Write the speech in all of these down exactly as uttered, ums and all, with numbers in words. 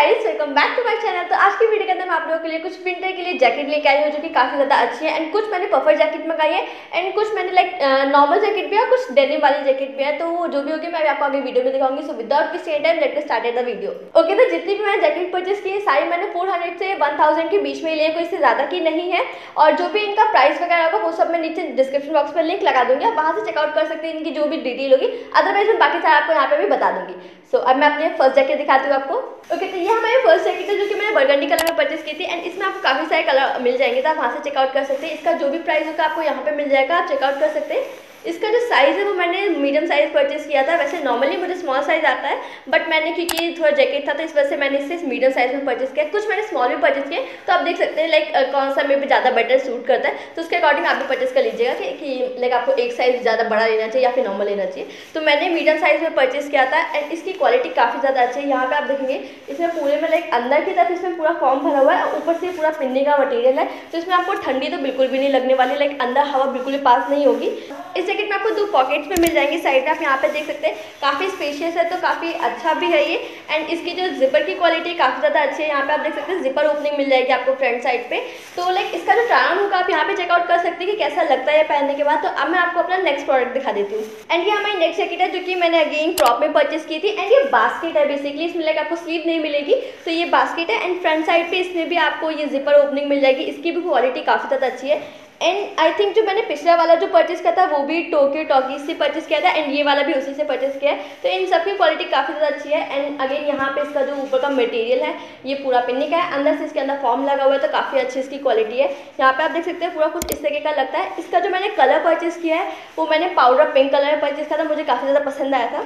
Guys welcome back to my channel. तो आज की वीडियो के अंदर मैं आप लोगों के लिए कुछ विंटर के लिए जैकेट लेके आई हूँ जो कि काफ़ी ज़्यादा अच्छी है। एंड कुछ मैंने पफर जैकेट मंगाई है एंड कुछ मैंने लाइक नॉर्मल जैकेट भी है, कुछ डेनिम वाली जैकेट भी है। तो जो भी होगी मैं आपको आगे वीडियो में दिखाऊंगी। सो विदाउट किसी time let started the video. Okay, तो जितनी भी मैंने जैकेट परचेस की है सारी मैंने फोर हंड्रेड से वन थाउजेंड के बीच में लिए, कोई इससे ज़्यादा की नहीं है। और जो भी इनका प्राइस वगैरह होगा वो सब मैं नीचे डिस्क्रिप्शन बॉक्स पर लिंक लगा दूँगी, आप वहाँ से चेकआउट कर सकते हैं इनकी जो भी डिटेल होगी। अदरवाइज मैं बाकी सारा आपको यहाँ पर भी बता दूँगी। सो so, अब मैं अपने फर्स्ट जैकेट दिखाती हूँ आपको। ओके okay, तो ये हमारे फर्स्ट जैकेट है जो कि मैंने बर्गंडी कलर में परचेस की थी। एंड इसमें आपको काफ़ी सारे कलर मिल जाएंगे, तो आप वहाँ से चेकआउट कर सकते हैं। इसका जो भी प्राइस होगा आपको यहाँ पे मिल जाएगा, आप चेकआउट कर सकते हैं। इसका जो साइज़ है वो मैंने मीडियम साइज़ परचेस किया था। वैसे नॉर्मली मुझे स्मॉल साइज़ आता है, बट मैंने क्योंकि थोड़ा जैकेट था तो इस वजह से मैंने इसे मीडियम साइज़ में परचेस किया। कुछ मैंने स्मॉल भी परचेस किए, तो आप देख सकते हैं लाइक कौन सा मेरे पे ज़्यादा बेटर सूट करता है, तो उसके अकॉर्डिंग आप भी परचेस कर लीजिएगा कि, कि लाइक आपको एक साइज़ ज़्यादा बड़ा लेना चाहिए या फिर नॉर्मल लेना चाहिए। तो मैंने मीडियम साइज़ में परचेस किया था। एंड इसकी क्वालिटी काफ़ी ज़्यादा अच्छी है। यहाँ पर आप देखेंगे इसमें पूरे में लाइक अंदर की तरफ इसमें पूरा फॉर्म भरा हुआ है और ऊपर से पूरा पिन्नी का मटेरियल है, तो इसमें आपको ठंडी तो बिल्कुल भी नहीं लगने वाली, लाइक अंदर हवा बिल्कुल भी पास नहीं होगी। इस जैकेट में आपको दो पॉकेट्स में मिल जाएंगे साइड में, आप यहाँ पे देख सकते हैं। काफ़ी स्पेशियस है तो काफ़ी अच्छा भी है ये। एंड इसकी जो जिपर की क्वालिटी काफ़ी ज़्यादा अच्छी है, यहाँ पे आप देख सकते हैं जिपर ओपनिंग मिल जाएगी आपको फ्रंट साइड पे। तो लाइक इसका जो ट्रायल होगा आप यहाँ पे चेकआउट कर सकते हैं कि कैसा लगता है पहनने के बाद। तो अब मैं आपको अपना नेक्स्ट प्रोडक्ट दिखा देती हूँ। एंड ये हमारी नेक्स्ट जैकेट है जो कि मैंने अगेन क्रॉप में परचेस की थी। एंड ये बास्केट है बेसिकली, इसमें लाइक आपको स्लीव नहीं मिलेगी, तो ये बास्केट है। एंड फ्रंट साइड पर इसमें भी आपको ये जिपर ओपनिंग मिल जाएगी, इसकी भी क्वालिटी काफ़ी ज़्यादा अच्छी है। एंड आई थिंक जो मैंने पिछला वाला जो परचेस किया था वो भी टोक्यो टॉकीज से परचेस किया था, एंड ये वाला भी उसी से परचेस किया है। तो इन सब की क्वालिटी काफ़ी ज़्यादा अच्छी है। एंड अगेन यहाँ पे इसका जो ऊपर का मटेरियल है ये पूरा पिन्नी का है, अंदर से इसके अंदर फॉर्म लगा हुआ है, तो काफ़ी अच्छी इसकी क्वालिटी है। यहाँ पे आप देख सकते हैं पूरा कुछ इस तरीके का लगता है। इसका जो मैंने कलर परचेस किया है वो मैंने पाउडर पिंक कलर में परचेस किया था, मुझे काफ़ी ज़्यादा पसंद आया था।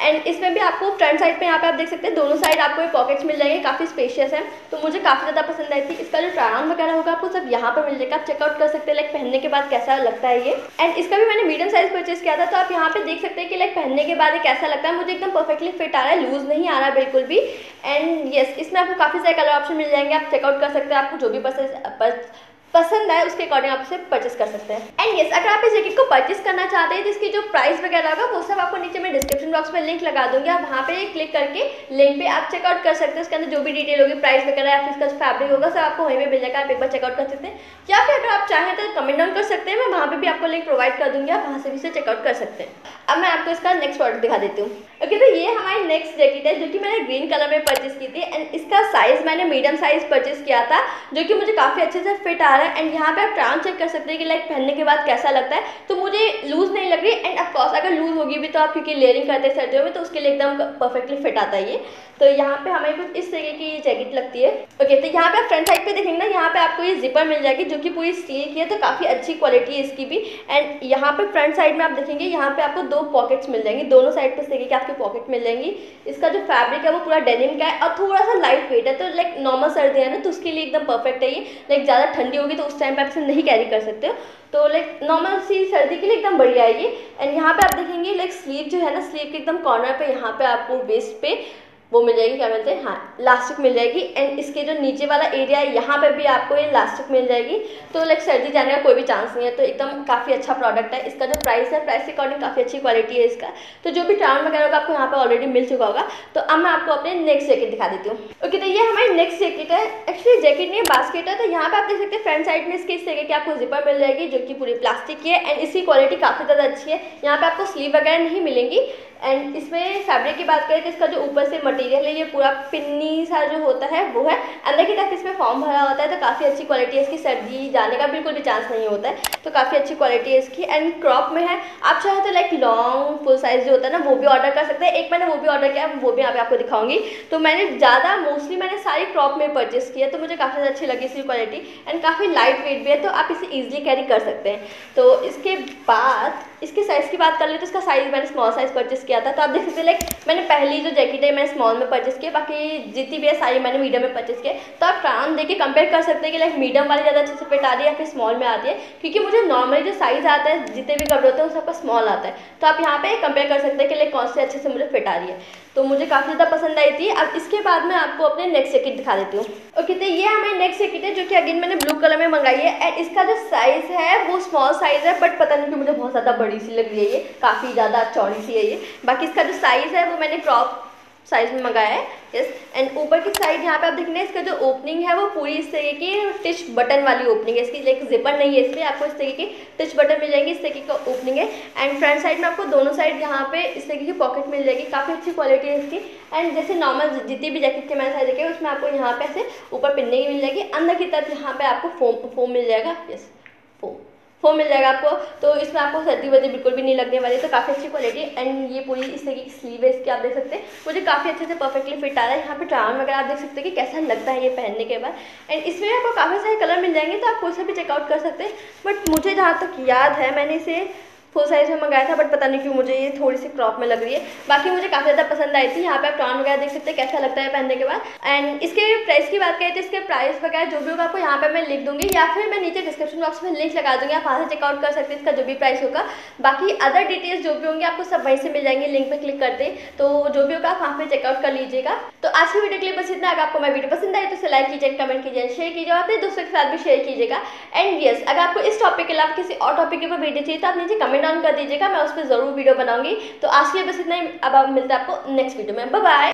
एंड इसमें भी आपको फ्रंट साइड पे यहाँ पे आप देख सकते हैं दोनों साइड आपको ये पॉकेट्स मिल जाएंगे, काफ़ी स्पेशियस है, तो मुझे काफ़ी ज़्यादा पसंद आई थी। इसका जो ट्रायन वगैरह होगा आपको सब यहाँ पे मिल जाएगा, आप चेकआउट कर सकते हैं लाइक पहनने के बाद कैसा लगता है ये। एंड इसका भी मैंने मीडियम साइज़ परचेस किया था, तो आप यहाँ पे देख सकते हैं कि लाइक पहनने के बाद ये कैसा लगता है। मुझे एकदम परफेक्टली फिट आ रहा है, लूज़ नहीं आ रहा बिल्कुल भी। एंड येस, इसमें आपको काफ़ी सारे कलर ऑप्शन मिल जाएंगे, आप चेकआउट कर सकते हैं। आपको जो भी पसंद पसंद आए उसके अकॉर्डिंग आप उसे परचेस कर सकते हैं। एंड येस, अगर आप इस जैकेट को परचेस करना चाहते हैं तो इसकी जो प्राइस वगैरह होगा वो सब आपको नीचे मैं डिस्क्रिप्शन बॉक्स में लिंक लगा दूंगी, आप वहाँ पे क्लिक करके लिंक पे आप चेकआउट कर सकते हैं। उसके अंदर जो भी डिटेल होगी, प्राइस वगैरह या फिर इसका जो फैब्रिक होगा सब आपको वहीं पर मिल जाएगा, आप एक बार चेकआउट कर सकते हैं। या फिर अगर आप चाहें तो कमेंट डाउन कर सकते हैं, मैं वहाँ पर भी आपको लिंक प्रोवाइड कर दूँगी, आप वहाँ से भी इसे चेकआउट कर सकते हैं। अब मैं आपको इसका नेक्स्ट प्रोडक्ट दिखा देती हूँ। ओके, तो ये हमारी नेक्स्ट जैकेट है जो कि मैंने ग्रीन कलर में परचेस की थी। एंड इसका साइज़ मैंने मीडियम साइज़ परचेस किया था जो कि मुझे काफ़ी अच्छे से फिट आ रहा है। एंड यहाँ पे आप ट्रायल चेक कर सकते हैं कि लाइक पहनने के बाद कैसा लगता है, तो मुझे लूज़ नहीं लग रही। एंड ऑफकोर्स अगर लूज़ होगी भी तो आप क्योंकि लेयरिंग करते हैं सर्दियों में, तो उसके लिए एकदम परफेक्टली फिट आता है ये। तो यहाँ पे हमें कुछ इस तरीके की ये जैकेट लगती है। ओके, तो यहाँ पे आप फ्रंट साइड पे देखेंगे ना, यहाँ पे आपको ये जिपर मिल जाएगी जो कि पूरी स्टील की है, तो काफ़ी अच्छी क्वालिटी है इसकी भी। एंड यहाँ पे फ्रंट साइड में आप देखेंगे यहाँ पे आपको दो पॉकेट्स मिल जाएंगी, दोनों साइड पे इस तरीके की आपकी पॉकेट मिल जाएंगी। इसका जो फैब्रिक है वो पूरा डेनिम का है और थोड़ा सा लाइट वेट है, तो लाइक नॉर्मल सर्दी है ना, तो उसके लिए एकदम परफेक्ट है ये। लाइक ज़्यादा ठंडी होगी तो उस टाइम पे आप इसे नहीं कैरी कर सकते हो, तो लाइक नॉर्मल सी सर्दी के लिए एकदम बढ़िया है ये। एंड यहाँ पे आप देखेंगे लाइक स्लीव जो है ना, स्लीव के एकदम कॉर्नर पे यहाँ पे आपको वेस्ट पे वो मिल जाएगी, क्या बोलते हैं, हाँ, इलास्टिक मिल जाएगी। एंड इसके जो नीचे वाला एरिया है यहाँ पे भी आपको ये इलास्टिक मिल जाएगी, तो लाइक सर्दी जाने का कोई भी चांस नहीं है। तो एकदम काफ़ी अच्छा प्रोडक्ट है। इसका जो प्राइस है, प्राइस के अकॉर्डिंग काफ़ी अच्छी क्वालिटी है इसका, तो जो भी ट्राउन वगैरह होगा आपको यहाँ पे ऑलरेडी मिल चुका होगा। तो अब मैं आपको अपने नेक्स्ट जैकेट दिखा देती हूँ। ओके, तो ये हमारी नेक्स्ट जैकेट है, एक्चुअली जैकेट नहीं बास्केट है। तो यहाँ पर आप देख सकते हैं फ्रंट साइड में इसके इस जैकेट की आपको जिपर मिल जाएगी जो कि पूरी प्लास्टिक की है। एंड इसकी क्वालिटी काफ़ी ज़्यादा अच्छी है, यहाँ पर आपको स्लीव वगैरह नहीं मिलेंगी। एंड इसमें फैब्रिक की बात करें तो इसका जो ऊपर से मटेरियल है ये पूरा पिन्नी सा जो होता है वो है, अंदर की तरफ इसमें फॉर्म भरा होता है, तो काफ़ी अच्छी क्वालिटी है इसकी, सर्दी जाने का बिल्कुल भी चांस नहीं होता है, तो काफ़ी अच्छी क्वालिटी है इसकी। एंड क्रॉप में है, आप चाहे तो लाइक लॉन्ग फुल साइज़ जो होता है ना वो भी ऑर्डर कर सकते हैं। एक मैंने वो भी ऑर्डर किया, वो भी यहाँ पे आपको दिखाऊंगी। तो मैंने ज़्यादा मोस्टली मैंने सारी क्रॉप में परचेस किया, तो मुझे काफ़ी अच्छी लगी इसकी क्वालिटी। एंड काफ़ी लाइट वेट भी है, तो आप इसे ईजिली कैरी कर सकते हैं। तो इसके बाद इसके साइज़ की बात कर ले तो इसका साइज़ मैंने स्मॉल साइज़ परचेस किया था। तो आप देख सकते हैं लाइक मैंने पहली जो जैकेट है मैंने स्मॉल में परचेस किया, बाकी जितनी भी है सारी मैंने मीडियम में परचेस किया। तो आप ट्रायल देख के कंपेयर कर सकते हैं कि लाइक मीडियम वाली ज़्यादा अच्छे से फिट आ रही है या फिर स्मॉल में आती है, क्योंकि मुझे नॉर्मली जो साइज़ आता है जितने भी कपड़े होते हैं उन सबका स्मॉल आता है। तो आप यहाँ पर कंपेयर कर सकते हैं कि लाइक कौन से अच्छे से मुझे फिट आ रही है, तो मुझे काफ़ी ज़्यादा पसंद आई थी। अब इसके बाद मैं आपको अपने नेक्स्ट जैकेट दिखा देती हूँ। ओके, तो ये हमारी नेक्स्ट जैकेट है जो कि अगेन मैंने ब्लू कलर में मंगाई है। एंड इसका जो साइज़ है वो स्मॉल साइज़ है, बट पता नहीं कि मुझे बहुत ज़्यादा बड़ी सी लग रही है, ये काफ़ी ज़्यादा चौड़ी सी है ये। बाकी इसका जो साइज़ है वो मैंने क्रॉप साइज में मंगाया है। यस, एंड ऊपर की साइड यहाँ पे आप देख रहे हैं इसका जो ओपनिंग है वो पूरी इस तरीके की टिच बटन वाली ओपनिंग है। इसकी लाइक जिपर नहीं है, इसमें आपको इस तरीके की टिच बटन मिल जाएंगे, इस तरीके का ओपनिंग है। एंड फ्रंट साइड में आपको दोनों साइड यहाँ पे इस तरीके की पॉकेट मिल जाएगी, काफ़ी अच्छी क्वालिटी है इसकी। एंड जैसे नॉर्मल जितनी भी जैकेट के मैंने साइज देखे उसमें आपको यहाँ पे ऐसे ऊपर पिन्ने की मिल जाएगी, अंदर की तरफ यहाँ पे आपको फोम फोम मिल जाएगा। यस, फोम फोम मिल जाएगा आपको, तो इसमें आपको सर्दी वर्दी बिल्कुल भी नहीं लगने वाली, तो काफ़ी अच्छी क्वालिटी। एंड ये पूरी इस तरीके की स्लीव है इसकी, आप देख सकते हैं मुझे काफ़ी अच्छे से परफेक्टली फिट आ रहा है। यहाँ पे ट्राउन वगैरह आप देख सकते हैं कि कैसा लगता है ये पहनने के बाद। एंड इसमें आपको काफ़ी सारे कलर मिल जाएंगे, तो आप कोई सा भी चेकआउट कर सकते हैं। बट मुझे जहाँ तक याद है मैंने इसे फुल साइज में मंगाया था, बट पता नहीं क्यों मुझे ये थोड़ी सी क्रॉप में लग रही है, बाकी मुझे काफ़ी ज़्यादा पसंद आई थी। यहाँ पे आप टॉन वगैरह देख सकते हैं कैसा लगता है पहनने के बाद। एंड इसके प्राइस की बात करें तो इसके प्राइस वगैरह जो भी होगा आपको यहाँ पे मैं लिख दूँगी, या फिर मैं नीचे डिस्क्रिप्शन बॉक्स में लिंक लगा दूँगी, आप वहाँ से चेकआउट कर सकते हैं इसका जो भी प्राइस होगा। बाकी अदर डिटेल्स जो भी होंगे आपको सब वहीं से मिल जाएंगे, लिंक पर क्लिक करते तो जो भी होगा आप वहाँ पर चेकआउट कर लीजिएगा। तो आज की वीडियो के लिए बस इतना। अगर आपको मेरी वीडियो पसंद आए तो उसे लाइक कीजिए, कमेंट कीजिए, शेयर कीजिए और अपने दोस्तों के साथ भी शेयर कीजिएगा। एंड यस, अगर आपको इस टॉपिक के अलावा किसी और टॉपिक के ऊपर वीडियो चाहिए तो आप नीचे कमेंट कर दीजिएगा, मैं उस पर जरूर वीडियो बनाऊंगी। तो आज के लिए बस इतना ही, अब आप मिलते हैं आपको नेक्स्ट वीडियो में। Bye bye.